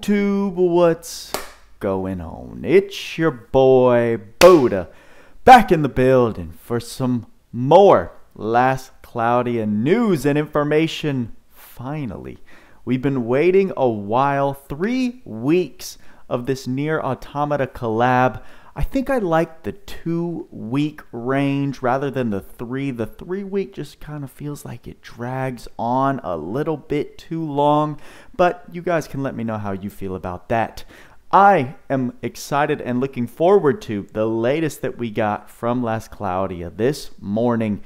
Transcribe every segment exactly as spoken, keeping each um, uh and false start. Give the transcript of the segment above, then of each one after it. YouTube, what's going on? It's your boy Buddha back in the building for some more Last Cloudia news and information. Finally, we've been waiting a while, three weeks of this NieR Automata collab. I think I like the two week range rather than the three. The three week just kind of feels like it drags on a little bit too long, but you guys can let me know how you feel about that. I am excited and looking forward to the latest that we got from Last Cloudia this morning.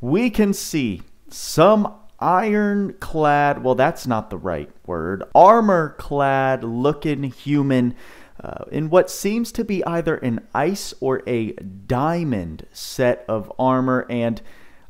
We can see some ironclad, well, that's not the right word, armor-clad looking human Uh, in what seems to be either an ice or a diamond set of armor, and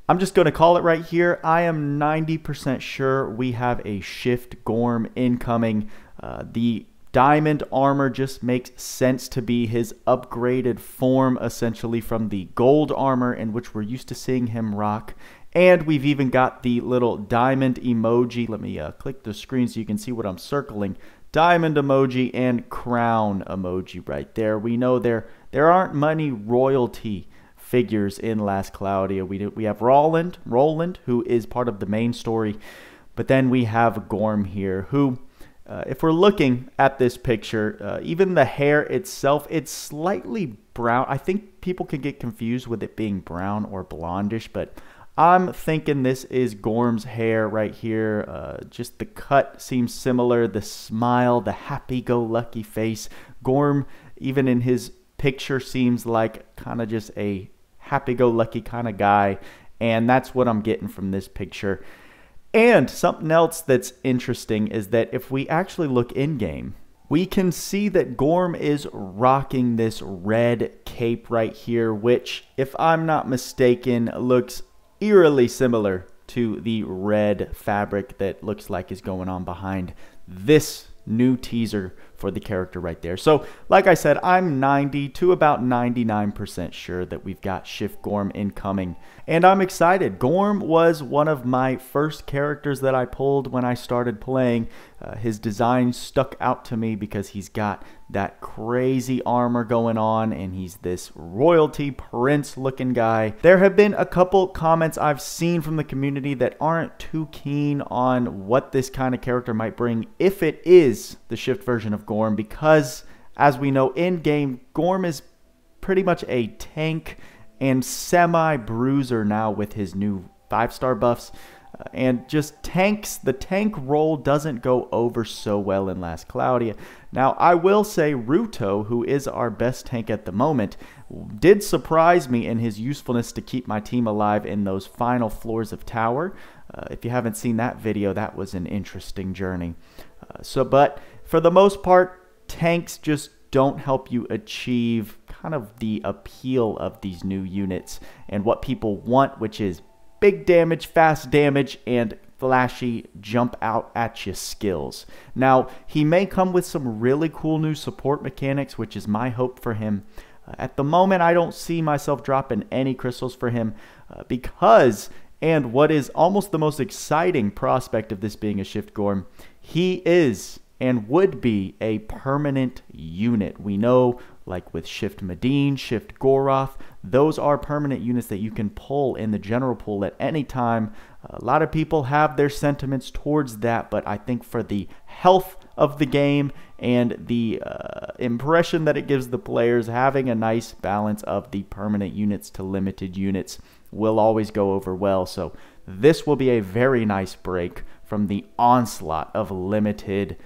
I'm just going to call it right here. I am ninety percent sure we have a Shift Gorm incoming. Uh, the diamond armor just makes sense to be his upgraded form, essentially, from the gold armor in which we're used to seeing him rock. And we've even got the little diamond emoji. Let me uh, click the screen so you can see what I'm circling. Diamond emoji and crown emoji right there. We know there there aren't many royalty figures in Last Cloudia. We do, we have Roland, Roland, who is part of the main story, but then we have Gorm here, who, uh, if we're looking at this picture, uh, even the hair itself, it's slightly brown. I think people can get confused with it being brown or blondish, but I'm thinking this is Gorm's hair right here. Uh, just the cut seems similar. The smile, the happy-go-lucky face. Gorm, even in his picture, seems like kind of just a happy-go-lucky kind of guy. And that's what I'm getting from this picture. And something else that's interesting is that if we actually look in-game, we can see that Gorm is rocking this red cape right here, which, if I'm not mistaken, looks eerily similar to the red fabric that looks like is going on behind this new teaser for the character right there. So, like I said, I'm ninety to about ninety-nine percent sure that we've got Shift Gorm incoming, and I'm excited. Gorm was one of my first characters that I pulled when I started playing. Uh, his design stuck out to me because he's got that crazy armor going on, and he's this royalty prince looking guy. There have been a couple comments I've seen from the community that aren't too keen on what this kind of character might bring if it is the Shift version of Gorm, because as we know in game, Gorm is pretty much a tank and semi bruiser now with his new five star buffs. And just tanks, the tank role doesn't go over so well in Last Cloudia. Now, I will say Ruto, who is our best tank at the moment, did surprise me in his usefulness to keep my team alive in those final floors of tower. Uh, if you haven't seen that video, that was an interesting journey. Uh, so, but for the most part, tanks just don't help you achieve kind of the appeal of these new units and what people want, which is big damage, fast damage, and flashy jump out at you skills. Now, he may come with some really cool new support mechanics, which is my hope for him. Uh, at the moment, I don't see myself dropping any crystals for him uh, because, and what is almost the most exciting prospect of this being a Shift Gorm, he is and would be a permanent unit. We know, like with Shift Medine, Shift-Goroth, those are permanent units that you can pull in the general pool at any time. A lot of people have their sentiments towards that, but I think for the health of the game and the uh, impression that it gives the players, having a nice balance of the permanent units to limited units will always go over well. So this will be a very nice break from the onslaught of limited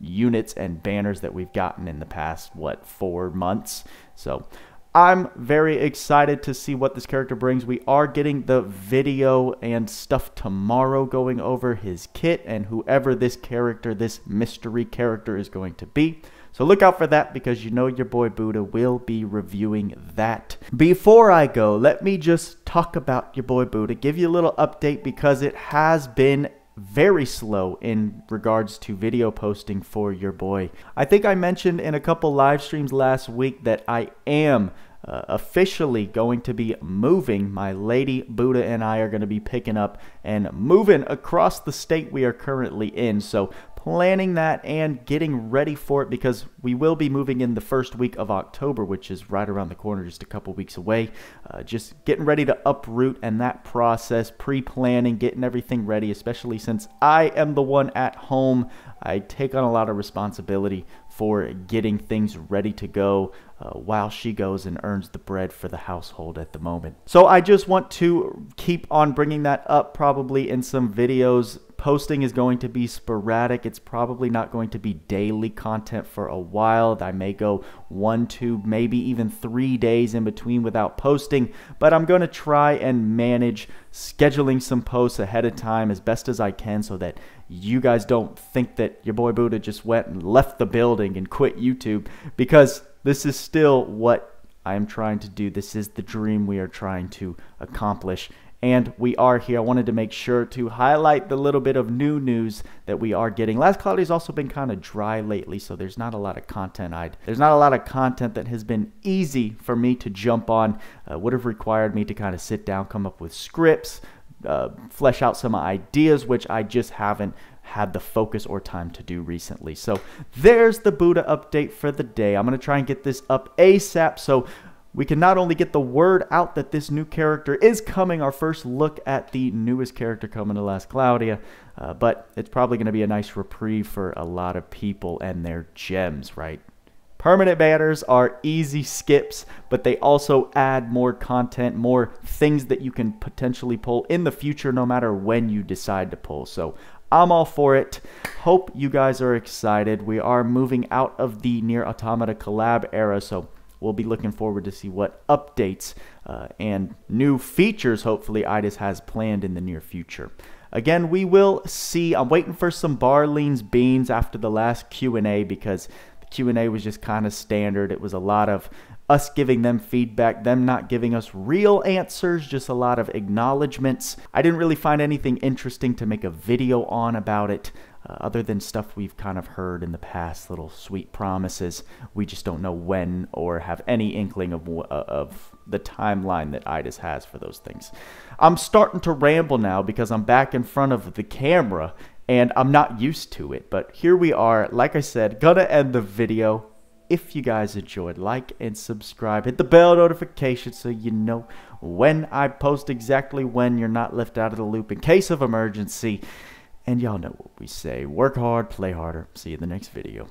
units and banners that we've gotten in the past, what, four months? So I'm very excited to see what this character brings. We are getting the video and stuff tomorrow going over his kit and whoever this character, this mystery character, is going to be. So look out for that, because you know your boy Buddha will be reviewing that. Before I go, let me just talk about your boy Buddha, give you a little update, because it has been very slow in regards to video posting for your boy. I think I mentioned in a couple live streams last week that I am uh, officially going to be moving. My lady Buddha and I are going to be picking up and moving across the state we are currently in. So planning that and getting ready for it, because we will be moving in the first week of October, which is right around the corner, just a couple weeks away. Uh, just getting ready to uproot, and that process, pre-planning, getting everything ready, especially since I am the one at home. I take on a lot of responsibility for getting things ready to go uh, while she goes and earns the bread for the household at the moment. So I just want to keep on bringing that up, probably in some videos. Posting is going to be sporadic. It's probably not going to be daily content for a while. I may go one, two, maybe even three days in between without posting, but I'm going to try and manage scheduling some posts ahead of time as best as I can so that you guys don't think that your boy Buddha just went and left the building and quit YouTube, because this is still what I am trying to do. This is the dream we are trying to accomplish. And we are here. I wanted to make sure to highlight the little bit of new news that we are getting. Last Cloudia has also been kind of dry lately, so there's not a lot of content. I'd there's not a lot of content that has been easy for me to jump on. Uh, would have required me to kind of sit down, come up with scripts, uh, flesh out some ideas, which I just haven't had the focus or time to do recently. So there's the Buddha update for the day. I'm gonna try and get this up ASAP. So we can not only get the word out that this new character is coming, our first look at the newest character coming to Last Cloudia, uh, but it's probably going to be a nice reprieve for a lot of people and their gems, right? Permanent banners are easy skips, but they also add more content, more things that you can potentially pull in the future no matter when you decide to pull. So I'm all for it. Hope you guys are excited. We are moving out of the NieR Automata collab era, so we'll be looking forward to see what updates uh, and new features, hopefully, I D I S has planned in the near future. Again, we will see. I'm waiting for some Barlean's beans after the last Q and A, because the Q and A was just kind of standard. It was a lot of us giving them feedback, them not giving us real answers, just a lot of acknowledgements. I didn't really find anything interesting to make a video on about it. Uh, other than stuff we've kind of heard in the past, little sweet promises. We just don't know when or have any inkling of, uh, of the timeline that I D I S has for those things. I'm starting to ramble now because I'm back in front of the camera and I'm not used to it. But here we are, like I said, gonna end the video. If you guys enjoyed, like and subscribe. Hit the bell notification so you know when I post, exactly when you're not left out of the loop in case of emergency. And y'all know what we say. Work hard, play harder. See you in the next video.